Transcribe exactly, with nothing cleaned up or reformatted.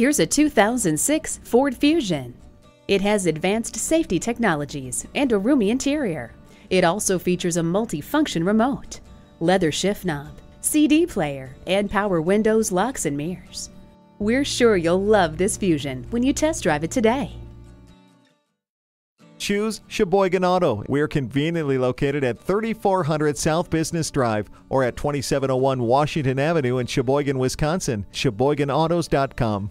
Here's a two thousand six Ford Fusion. It has advanced safety technologies and a roomy interior. It also features a multi-function remote, leather shift knob, C D player, and power windows, locks, and mirrors. We're sure you'll love this Fusion when you test drive it today. Choose Sheboygan Auto. We're conveniently located at thirty-four hundred South Business Drive or at twenty-seven oh one Washington Avenue in Sheboygan, Wisconsin. Sheboygan autos dot com.